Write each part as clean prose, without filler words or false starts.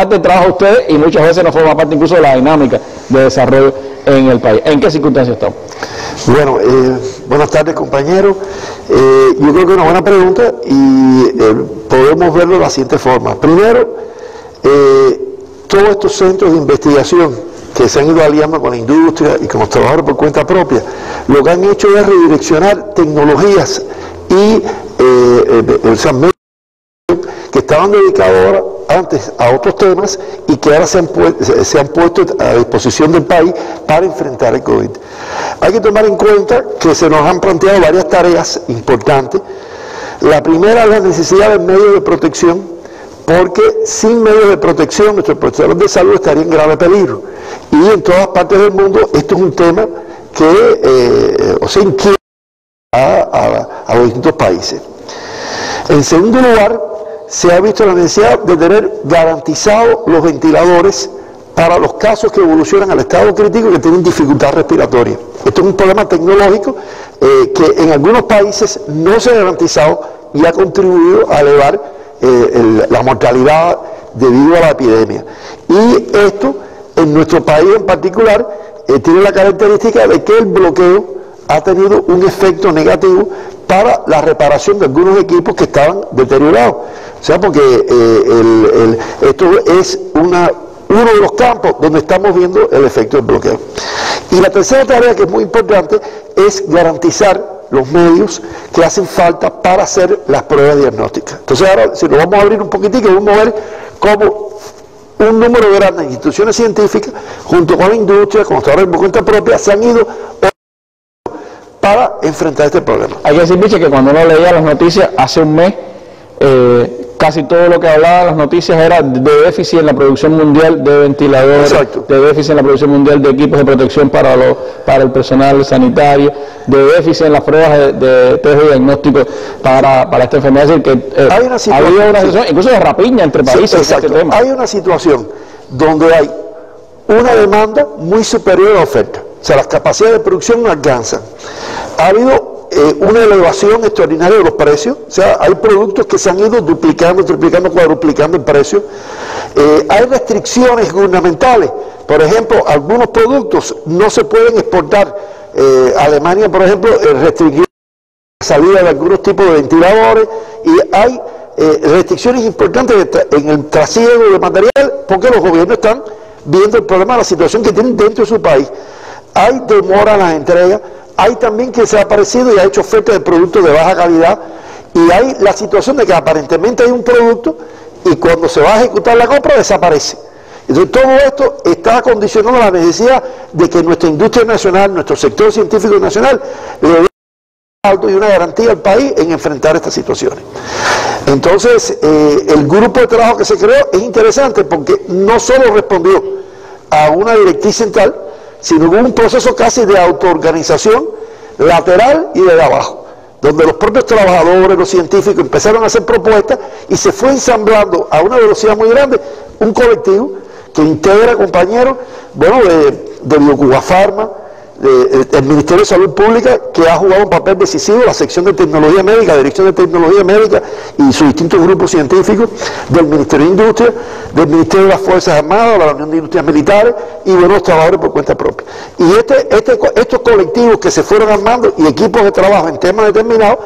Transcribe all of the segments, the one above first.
parte del trabajo de ustedes y muchas veces no forma parte incluso de la dinámica de desarrollo en el país. ¿En qué circunstancias estamos? Bueno, buenas tardes, compañeros. Yo creo que es una buena pregunta y podemos verlo de la siguiente forma. Primero, todos estos centros de investigación que se han ido aliando con la industria y con los trabajadores por cuenta propia, lo que han hecho es redireccionar tecnologías y el SEGMET que estaban dedicados ahora antes a otros temas y que ahora se han puesto a disposición del país para enfrentar el COVID. Hay que tomar en cuenta que se nos han planteado varias tareas importantes. La primera es la necesidad de medios de protección, porque sin medios de protección nuestros profesionales de salud estarían en grave peligro. Y en todas partes del mundo esto es un tema que inquieta a los distintos países. En segundo lugar, se ha visto la necesidad de tener garantizados los ventiladores para los casos que evolucionan al estado crítico y que tienen dificultad respiratoria. Esto es un problema tecnológico que en algunos países no se ha garantizado y ha contribuido a elevar la mortalidad debido a la epidemia. Y esto, en nuestro país en particular, tiene la característica de que el bloqueo ha tenido un efecto negativo para la reparación de algunos equipos que estaban deteriorados. O sea, porque esto es uno de los campos donde estamos viendo el efecto del bloqueo. Y la tercera tarea, que es muy importante, es garantizar los medios que hacen falta para hacer las pruebas diagnósticas. Entonces ahora, si nos vamos a abrir un poquitico, vamos a ver cómo un número grande de instituciones científicas, junto con la industria, con los trabajadores de cuenta propia, se han ido para enfrentar este problema. Hay que decir, Miche, que cuando uno leía las noticias hace un mes, casi todo lo que hablaba en las noticias era de déficit en la producción mundial de ventiladores, exacto, de déficit en la producción mundial de equipos de protección para el personal sanitario, de déficit en las pruebas de test de diagnóstico para esta enfermedad. Es decir, que hay una situación, incluso de rapiña entre países. Sí, exacto. Este tema. Hay una situación donde hay una demanda muy superior a la oferta. O sea, las capacidades de producción no alcanzan. Ha habido una elevación extraordinaria de los precios, o sea, hay productos que se han ido duplicando, triplicando, cuadruplicando en precio. Hay restricciones gubernamentales, por ejemplo, algunos productos no se pueden exportar. Alemania, por ejemplo, restringió la salida de algunos tipos de ventiladores y hay restricciones importantes en el trasiego de material porque los gobiernos están viendo el problema, la situación que tienen dentro de su país. Hay demora en las entregas. Hay también quien se ha aparecido y ha hecho oferta de productos de baja calidad, y hay la situación de que aparentemente hay un producto y cuando se va a ejecutar la compra desaparece. Entonces todo esto está condicionando la necesidad de que nuestra industria nacional, nuestro sector científico nacional, le dé un alto y una garantía al país en enfrentar estas situaciones. Entonces el grupo de trabajo que se creó es interesante porque no solo respondió a una directriz central, sino hubo un proceso casi de autoorganización lateral y de abajo, donde los propios trabajadores, los científicos empezaron a hacer propuestas y se fue ensamblando a una velocidad muy grande un colectivo que integra compañeros de BioCubaFarma, del Ministerio de Salud Pública, que ha jugado un papel decisivo, la sección de tecnología médica, la dirección de tecnología médica y sus distintos grupos científicos, del Ministerio de Industria, del Ministerio de las Fuerzas Armadas, la Unión de Industrias Militares y de los trabajadores por cuenta propia. Y estos colectivos que se fueron armando y equipos de trabajo en temas determinados,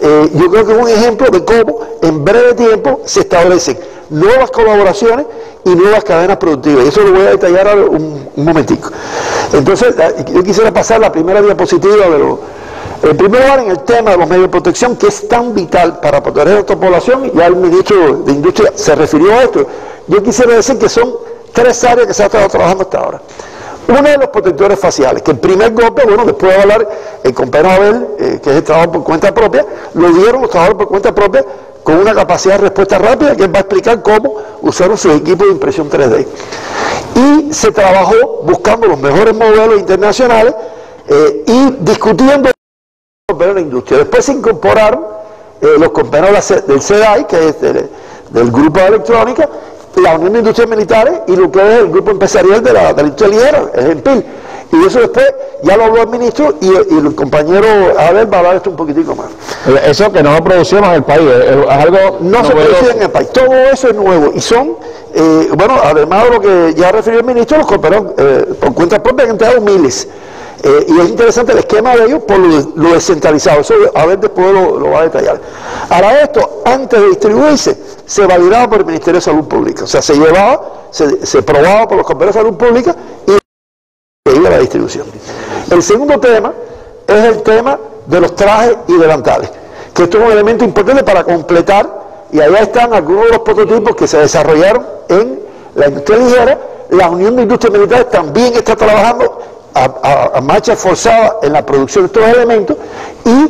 yo creo que es un ejemplo de cómo en breve tiempo se establecen nuevas colaboraciones y nuevas cadenas productivas. Y eso lo voy a detallar ahora un momentico. Entonces, yo quisiera pasar la primera diapositiva. En primer lugar, en el tema de los medios de protección, que es tan vital para proteger a nuestra población, ya el ministro de Industria se refirió a esto. Yo quisiera decir que son tres áreas que se ha estado trabajando hasta ahora. Uno de los protectores faciales, que el primer golpe, después de hablar el compañero Abel, que es el trabajo por cuenta propia, lo dieron los trabajadores por cuenta propia, con una capacidad de respuesta rápida, que va a explicar cómo usaron sus equipos de impresión 3D. Y se trabajó buscando los mejores modelos internacionales y discutiendo con la industria. Después se incorporaron los compañeros del CEDAI, que es del grupo de electrónica, la Unión de Industrias Militares y lo que es el grupo empresarial de la industria ligera, el GEMPIL. Y eso después ya lo habló el ministro y el compañero Abel va a hablar esto un poquitico más. Eso que no lo producimos en el país, es algo no se produce en el país, todo eso es nuevo y son, bueno, además de lo que ya refirió el ministro, los cooperados por cuenta propia han entregado miles. Y es interesante el esquema de ellos por lo descentralizado, eso a ver después lo va a detallar. Ahora esto, antes de distribuirse, se validaba por el Ministerio de Salud Pública, o sea, se llevaba, se probaba por los compañeros de Salud Pública y se iba a la distribución. El segundo tema es el tema de los trajes y delantales, que esto es un elemento importante para completar, y allá están algunos de los prototipos que se desarrollaron en la industria ligera. La Unión de Industrias Militares también está trabajando a marcha forzada en la producción de estos elementos y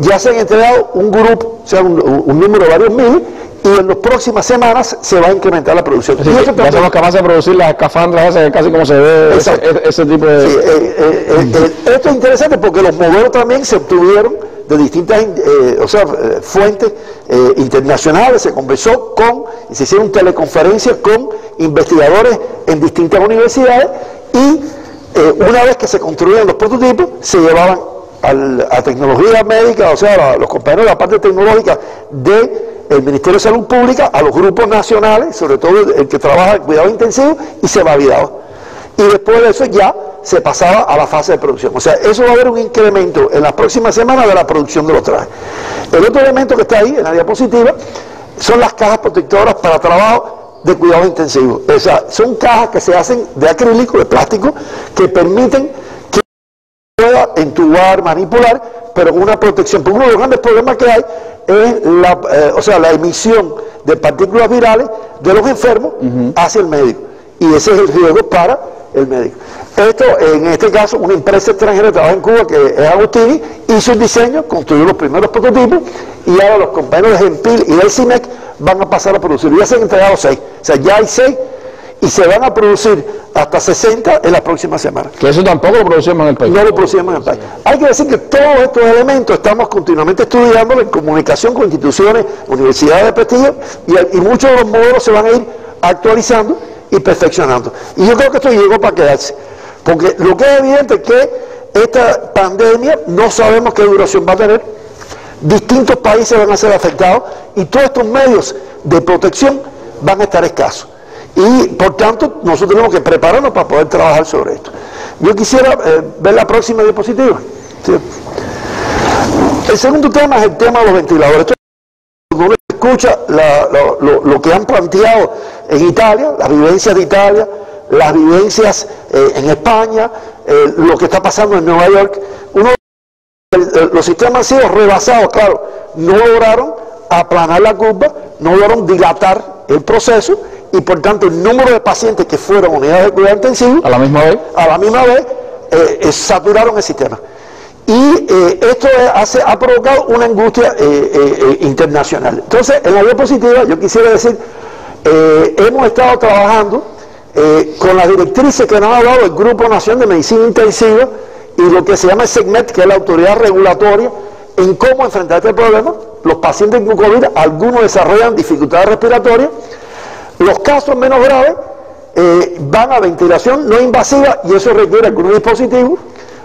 ya se han entregado un grupo, o sea, un número de varios mil, y en las próximas semanas se va a incrementar la producción. Sí, y ya somos capaces de producir las escafandras esas, casi como se ve ese tipo de... Sí, esto es interesante porque los modelos también se obtuvieron de distintas fuentes internacionales, se conversó con, se hicieron teleconferencias con investigadores en distintas universidades y una vez que se construían los prototipos, se llevaban a tecnología médica, o sea, los compañeros de la parte tecnológica del Ministerio de Salud Pública, a los grupos nacionales, sobre todo el que trabaja en cuidado intensivo, y se validaba. Y después de eso ya se pasaba a la fase de producción. O sea, eso va a haber un incremento en las próximas semanas de la producción de los trajes. El otro elemento que está ahí, en la diapositiva, son las cajas protectoras para trabajo de cuidado intensivo. O sea, son cajas que se hacen de acrílico, de plástico, que permiten que pueda entubar, manipular, pero una protección. Porque uno de los grandes problemas que hay es la emisión de partículas virales de los enfermos hacia el médico. Y ese es el riesgo para el médico. Esto, en este caso, una empresa extranjera que trabaja en Cuba, que es Agustini, hizo el diseño, construyó los primeros prototipos, y ahora los compañeros de GEMPIL y del CIMEC van a pasar a producir. Ya se han entregado 6, o sea, ya hay 6, y se van a producir hasta 60 en las próximas semanas. Que eso tampoco lo producimos en el país. No lo producimos en el país. Hay que decir que todos estos elementos estamos continuamente estudiándolos en comunicación con instituciones, universidades de prestigio, y muchos de los modelos se van a ir actualizando y perfeccionando. Y yo creo que esto llegó para quedarse. Porque lo que es evidente es que esta pandemia no sabemos qué duración va a tener, distintos países van a ser afectados y todos estos medios de protección van a estar escasos. Y por tanto, nosotros tenemos que prepararnos para poder trabajar sobre esto. Yo quisiera ver la próxima diapositiva. ¿Sí? El segundo tema es el tema de los ventiladores. Esto uno escucha lo que han planteado en Italia, las vivencias de Italia, las vivencias en España, lo que está pasando en Nueva York. Los sistemas han sido rebasados, claro, no lograron aplanar la curva, no lograron dilatar el proceso y por tanto el número de pacientes que fueron unidades de cuidado intensivo a la misma vez saturaron el sistema. Y esto ha provocado una angustia internacional. Entonces, en la diapositiva yo quisiera decir, hemos estado trabajando con las directrices que nos ha dado el Grupo Nacional de Medicina Intensiva y lo que se llama el SEGMET, que es la autoridad regulatoria, en cómo enfrentar este problema. Los pacientes con COVID, algunos desarrollan dificultades respiratorias. Los casos menos graves van a ventilación no invasiva y eso requiere algunos dispositivos.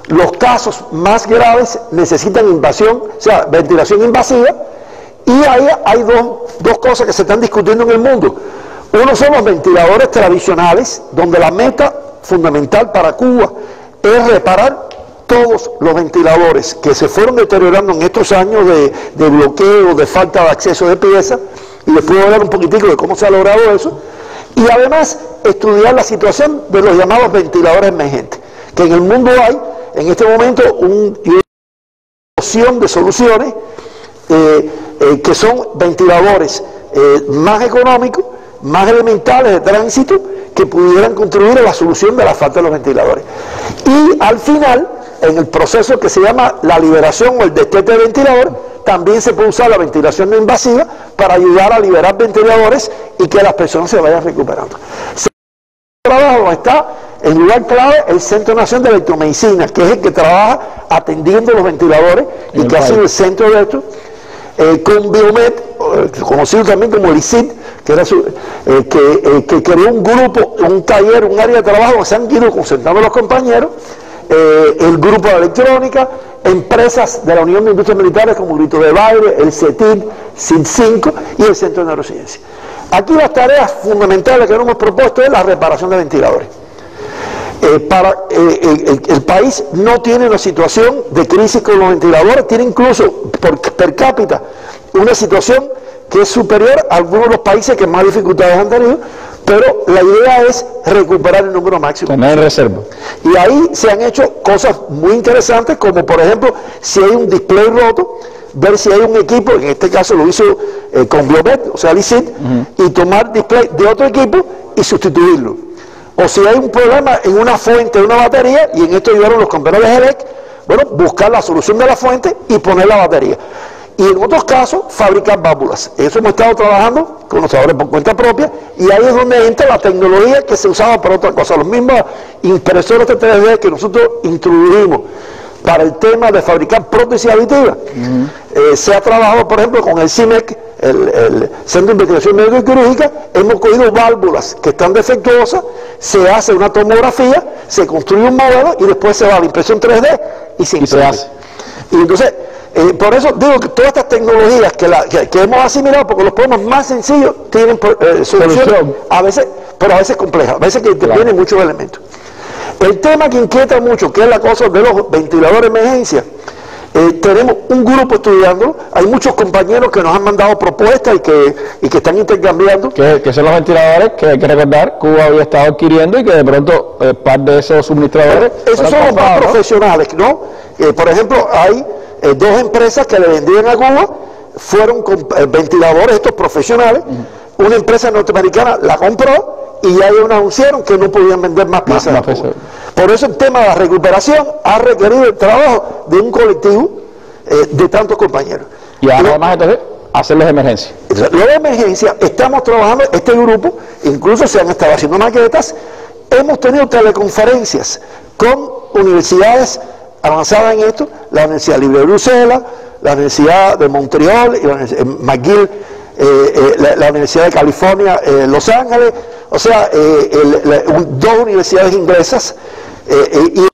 Los casos más graves necesitan ventilación invasiva. Y ahí hay dos cosas que se están discutiendo en el mundo. Uno son los ventiladores tradicionales, donde la meta fundamental para Cuba es reparar todos los ventiladores que se fueron deteriorando en estos años de bloqueo, de falta de acceso de piezas, y les puedo hablar un poquitico de cómo se ha logrado eso, y además estudiar la situación de los llamados ventiladores emergentes, que en el mundo hay, en este momento, una opción de soluciones que son ventiladores más económicos, más elementales de tránsito, que pudieran contribuir a la solución de la falta de los ventiladores. Y al final, en el proceso que se llama la liberación o el destete de ventilador, también se puede usar la ventilación no invasiva para ayudar a liberar ventiladores y que las personas se vayan recuperando. Está en lugar clave el Centro Nacional de Electromedicina, que es el que trabaja atendiendo los ventiladores y que ha sido el centro de esto, con Biomed, conocido también como el ICID, que creó un grupo, un taller, un área de trabajo que se han ido concentrando los compañeros, el grupo de electrónica, empresas de la Unión de Industrias Militares como Lito de Baire, el CETIN, CIN5 y el Centro de Neurociencia. Aquí las tareas fundamentales que nos hemos propuesto es la reparación de ventiladores. El país no tiene una situación de crisis con los ventiladores, tiene incluso per cápita una situación que es superior a algunos de los países que más dificultades han tenido, pero la idea es recuperar el número máximo. Tener reserva. Y ahí se han hecho cosas muy interesantes, como por ejemplo, si hay un display roto, ver si hay un equipo, en este caso lo hizo Combiomed, o sea el ICID, y tomar display de otro equipo y sustituirlo. O si hay un problema en una fuente de una batería, y en esto ayudaron los compañeros de GELT, bueno, buscar la solución de la fuente y poner la batería. Y en otros casos, fabricar válvulas. Eso hemos estado trabajando con los trabajadores por cuenta propia, y ahí es donde entra la tecnología que se usaba para otra cosa. Los mismos impresores de 3D que nosotros introducimos para el tema de fabricar prótesis auditivas. Se ha trabajado, por ejemplo, con el CIMEC, el Centro de Investigación Médica y Quirúrgica. Hemos cogido válvulas que están defectuosas, se hace una tomografía, se construye un modelo y después se va a la impresión 3D y se hace. Y entonces, por eso digo que todas estas tecnologías que hemos asimilado, porque los problemas más sencillos tienen soluciones, a veces, pero a veces complejas, a veces que tienen muchos elementos. El tema que inquieta mucho, que es la cosa de los ventiladores de emergencia, tenemos un grupo estudiándolo, hay muchos compañeros que nos han mandado propuestas y que están intercambiando. Que son los ventiladores que hay que recordar, Cuba había estado adquiriendo y que de pronto par de esos suministradores... Esos son los más profesionales, ¿no? Por ejemplo, hay... dos empresas que le vendían a Cuba fueron ventiladores estos profesionales. Una empresa norteamericana la compró y ya ellos anunciaron que no podían vender más piezas. Por eso el tema de la recuperación ha requerido el trabajo de un colectivo de tantos compañeros. Y además entonces hacerles emergencia. Luego de emergencia estamos trabajando este grupo, incluso se han estado haciendo maquetas, hemos tenido teleconferencias con universidades avanzada en esto, la Universidad Libre de Bruselas, la Universidad de Montreal, y la McGill, la Universidad de California, Los Ángeles, o sea, dos universidades inglesas, y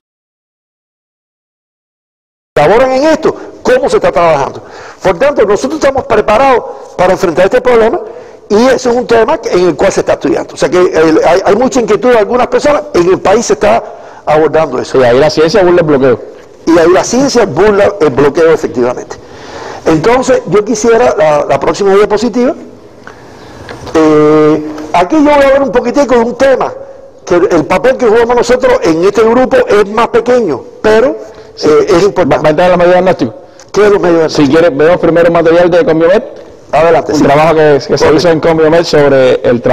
elaboran en esto cómo se está trabajando. Por tanto, nosotros estamos preparados para enfrentar este problema, y eso es un tema en el cual se está estudiando. O sea que hay mucha inquietud de algunas personas, en el país se está abordando eso. Y ahí la ciencia burla el bloqueo. Y ahí la ciencia burla el bloqueo, efectivamente. Entonces, yo quisiera la próxima diapositiva. Aquí yo voy a hablar un poquitico de un tema, que el papel que jugamos nosotros en este grupo es más pequeño, pero sí, es importante. ¿Va a entrar en los medios diagnósticos? ¿Qué es los medios diagnósticos? Si quieres, vemos primero material de Combiomed. Adelante. Un trabajo que se hizo en Combiomed sobre el trabajo.